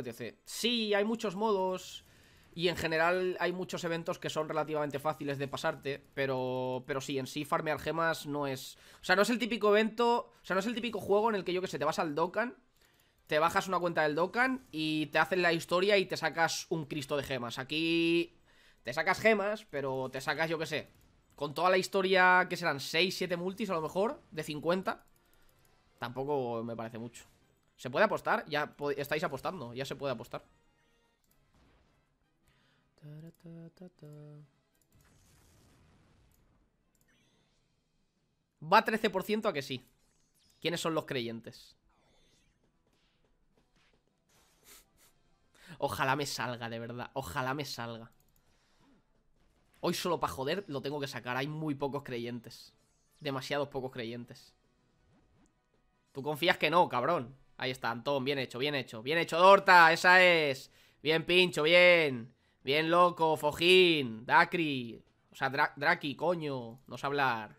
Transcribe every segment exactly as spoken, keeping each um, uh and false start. apetece. Sí, hay muchos modos y en general hay muchos eventos que son relativamente fáciles de pasarte, pero pero sí, en sí farmear gemas no es... O sea, no es el típico evento, o sea, no es el típico juego en el que, yo que sé, te vas al Dokkan, te bajas una cuenta del Dokkan y te hacen la historia y te sacas un cristo de gemas. Aquí te sacas gemas, pero te sacas, yo que sé, con toda la historia, que serán seis, siete multis a lo mejor, de cincuenta. Tampoco me parece mucho. ¿Se puede apostar? Ya estáis apostando, ya se puede apostar. Va trece por ciento a que sí. ¿Quiénes son los creyentes? Ojalá me salga, de verdad. Ojalá me salga. Hoy solo para joder lo tengo que sacar. Hay muy pocos creyentes. Demasiados pocos creyentes. Tú confías que no, cabrón. Ahí está, Antón, bien hecho, bien hecho. Bien hecho, Dorta, esa es. Bien, Pincho, bien. Bien, Loco, Fojín, Dakri. O sea, Dra Draki, coño. No sé hablar.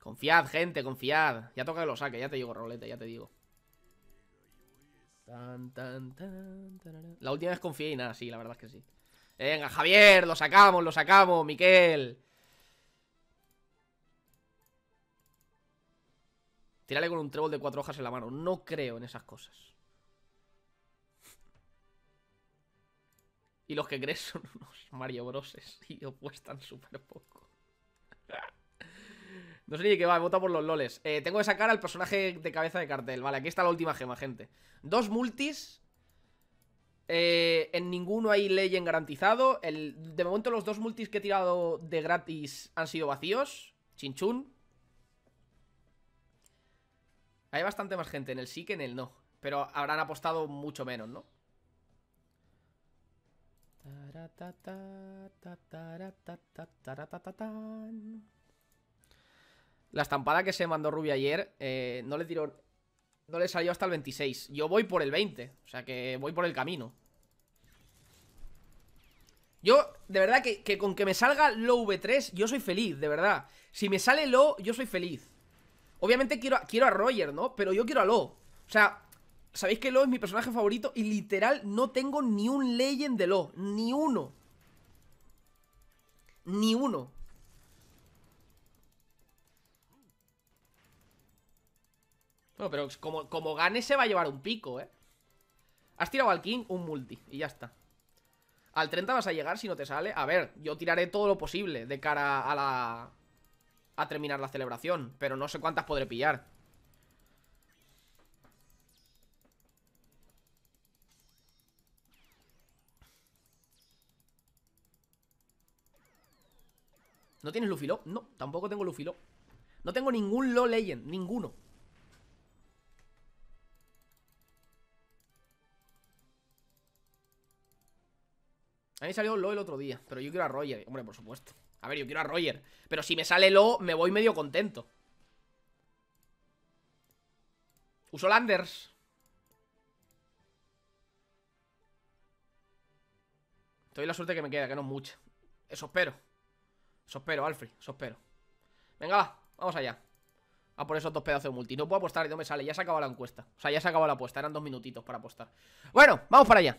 Confiad, gente, confiad. Ya toca que lo saque, ya te digo, Rolete, ya te digo. Tan, tan, tan, tan. La última vez confié y nada, sí, la verdad es que sí. Venga, Javier, lo sacamos, lo sacamos, Miquel. Tírale con un trébol de cuatro hojas en la mano. No creo en esas cosas. Y los que crees son unos Mario Broses y opuestan súper poco. No sé ni de qué va, vota por los loles. Eh, tengo que sacar al personaje de cabeza de cartel. Vale, aquí está la última gema, gente. Dos multis. Eh, en ninguno hay legend garantizado. El, de momento los dos multis que he tirado de gratis han sido vacíos. Chinchun. Hay bastante más gente en el sí que en el no, pero habrán apostado mucho menos, ¿no? La estampada que se mandó Ruby ayer, eh, no le tiró... No le salió hasta el veintiséis. Yo voy por el veinte. O sea que voy por el camino. Yo, de verdad, que, que con que me salga low V tres, yo soy feliz, de verdad. Si me sale low, yo soy feliz. Obviamente quiero a, quiero a Roger, ¿no? Pero yo quiero a Lo. O sea, sabéis que Lo es mi personaje favorito y literal no tengo ni un legend de Lo. Ni uno. Ni uno. Bueno, pero como, como gane se va a llevar un pico, ¿eh? Has tirado al King un multi y ya está. Al treinta vas a llegar si no te sale. A ver, yo tiraré todo lo posible de cara a la... a terminar la celebración, pero no sé cuántas podré pillar. ¿No tienes Lufilo? No, tampoco tengo Lufilo. No tengo ningún Lo Legend, ninguno. A mí salió Lo el otro día, pero yo quiero a Roger. Hombre, por supuesto. A ver, yo quiero a Roger. Pero si me sale Lo, me voy medio contento. Uso Landers. Te doy la suerte que me queda, que no es mucha. Eso espero. Eso espero, Alfred, eso espero. Venga, va, vamos allá. A por esos dos pedazos de multi. No puedo apostar y no me sale, ya se acabó la encuesta. O sea, ya se acabó la apuesta, eran dos minutitos para apostar. Bueno, vamos para allá.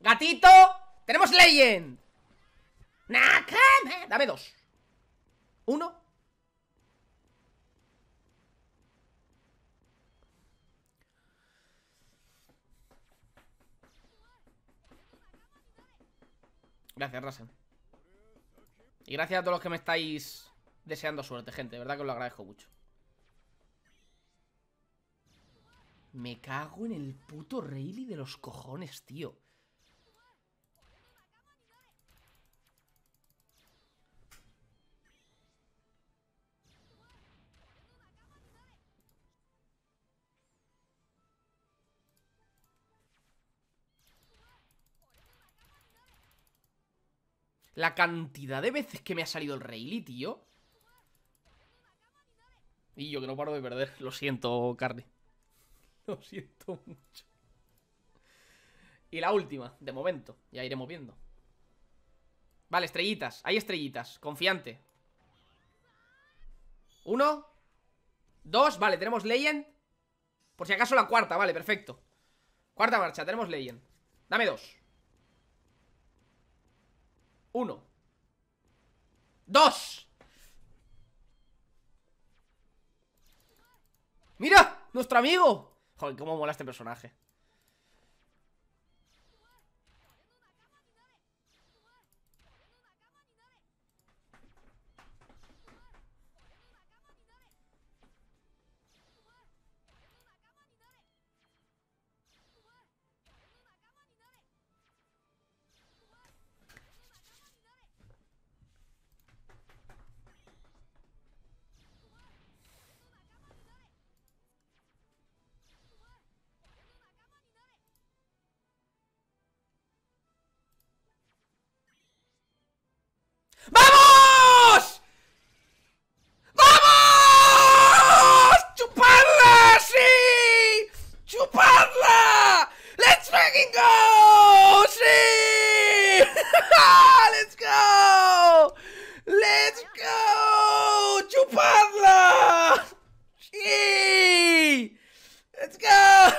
Gatito, tenemos Legend. Nakame. Dame dos. Uno. Gracias, Rasen. Y gracias a todos los que me estáis deseando suerte, gente. De verdad que os lo agradezco mucho. Me cago en el puto Rayleigh de los cojones, tío. La cantidad de veces que me ha salido el Rayleigh, tío. Y yo que no paro de perder. Lo siento, Carly. Lo siento mucho. Y la última, de momento. Ya iremos viendo. Vale, estrellitas. Hay estrellitas. Confiante. Uno. Dos. Vale, tenemos Legend. Por si acaso la cuarta. Vale, perfecto. Cuarta marcha. Tenemos Legend. Dame dos. Uno. Dos. ¡Mira! ¡Nuestro amigo! Joder, cómo mola este personaje. ¡Vamos! ¡Vamos! ¡Chupadla! ¡Sí! ¡Chupadla! ¡Let's fucking go! ¡Sí! ¡Let's go! ¡Let's go! ¡Chupadla! ¡Sí! ¡Let's go!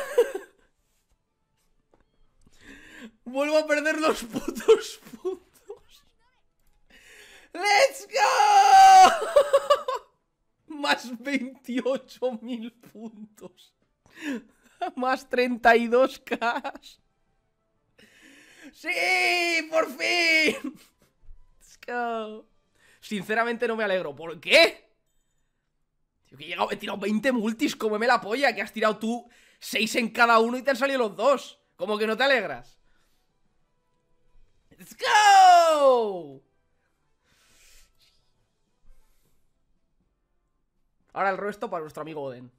Vuelvo a perder los putos putos. ¡Let's go! Más veintiocho mil puntos. Más treinta y dos k. ¡Sí! ¡Por fin! ¡Let's go! Sinceramente no me alegro. ¿Por qué? Tío, que he llegado, he tirado veinte multis. Cómeme la polla. Que has tirado tú seis en cada uno y te han salido los dos. Como que no te alegras. ¡Let's go! Ahora el resto para nuestro amigo Oden.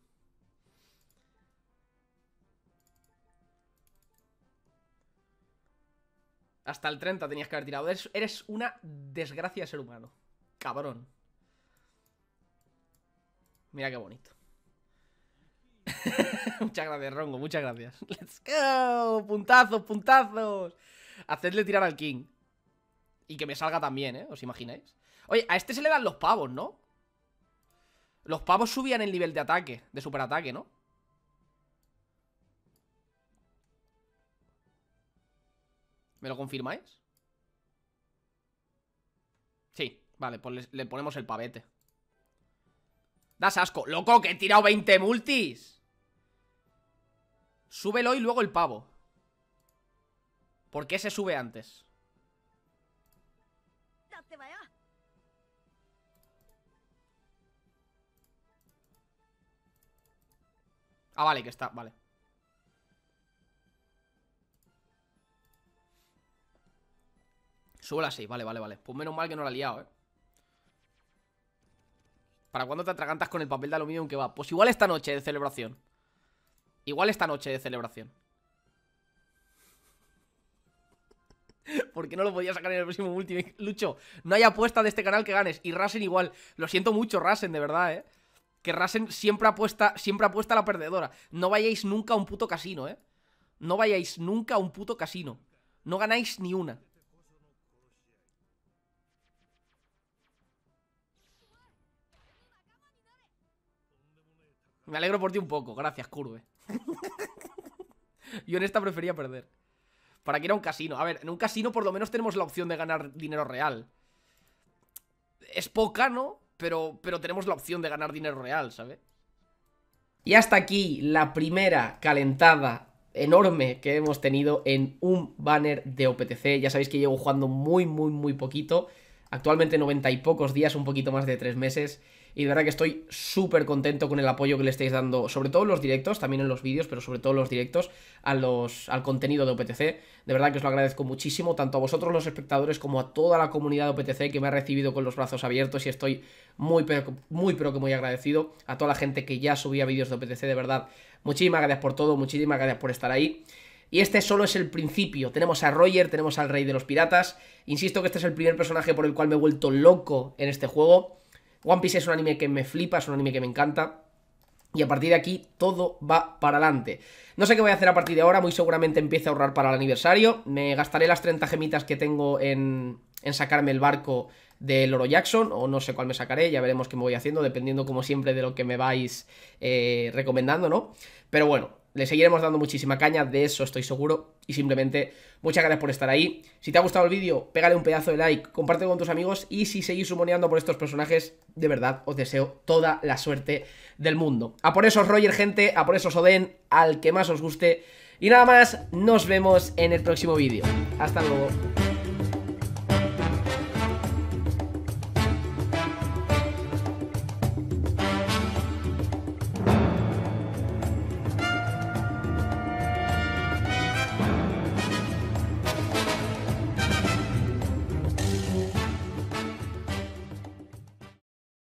Hasta el treinta tenías que haber tirado. Eres, eres una desgracia de ser humano. Cabrón. Mira qué bonito. Muchas gracias, Rongo. Muchas gracias. ¡Let's go! ¡Puntazos, puntazos! Hacedle tirar al King. Y que me salga también, ¿eh? ¿Os imagináis? Oye, a este se le dan los pavos, ¿no? Los pavos subían el nivel de ataque, de superataque, ¿no? ¿Me lo confirmáis? Sí, vale, pues le, le ponemos el pavete. Das asco, loco, que he tirado veinte multis. Súbelo y luego el pavo. ¿Por qué se sube antes? Ah, vale, que está, vale. Súbela así, vale, vale, vale. Pues menos mal que no la he liado, eh. ¿Para cuándo te atragantas con el papel de aluminio que va? Pues igual esta noche de celebración. Igual esta noche de celebración. ¿Por qué no lo podía sacar en el próximo multi? Lucho, no hay apuesta de este canal que ganes. Y Rasen igual. Lo siento mucho, Rasen, de verdad, eh. Que Rasen siempre apuesta, siempre apuesta a la perdedora. No vayáis nunca a un puto casino, ¿eh? No vayáis nunca a un puto casino. No ganáis ni una. Me alegro por ti un poco. Gracias, Curve. Yo en esta prefería perder. ¿Para qué ir a un casino? A ver, en un casino por lo menos tenemos la opción de ganar dinero real. Es poca, ¿no? Pero, pero tenemos la opción de ganar dinero real, ¿sabes? Y hasta aquí la primera calentada enorme que hemos tenido en un banner de O P T C. Ya sabéis que llevo jugando muy, muy, muy poquito. Actualmente noventa y pocos días, un poquito más de tres meses. Y de verdad que estoy súper contento con el apoyo que le estáis dando, sobre todo en los directos, también en los vídeos, pero sobre todo en los directos, a los, al contenido de O P T C. De verdad que os lo agradezco muchísimo, tanto a vosotros los espectadores como a toda la comunidad de O P T C que me ha recibido con los brazos abiertos y estoy muy, pero, muy, pero que muy agradecido a toda la gente que ya subía vídeos de O P T C, de verdad. Muchísimas gracias por todo, muchísimas gracias por estar ahí. Y este solo es el principio, tenemos a Roger, tenemos al Rey de los Piratas. Insisto que este es el primer personaje por el cual me he vuelto loco en este juego. One Piece es un anime que me flipa, es un anime que me encanta. Y a partir de aquí todo va para adelante. No sé qué voy a hacer a partir de ahora, muy seguramente empiece a ahorrar para el aniversario. Me gastaré las treinta gemitas que tengo en, en sacarme el barco del Oro Jackson, o no sé cuál me sacaré, ya veremos qué me voy haciendo, dependiendo como siempre de lo que me vais eh, recomendando, ¿no? Pero bueno, le seguiremos dando muchísima caña, de eso estoy seguro, y simplemente muchas gracias por estar ahí. Si te ha gustado el vídeo, pégale un pedazo de like, compártelo con tus amigos, y si seguís sumoneando por estos personajes, de verdad, os deseo toda la suerte del mundo. A por esos Roger, gente, a por esos Oden, al que más os guste, y nada más, nos vemos en el próximo vídeo. Hasta luego.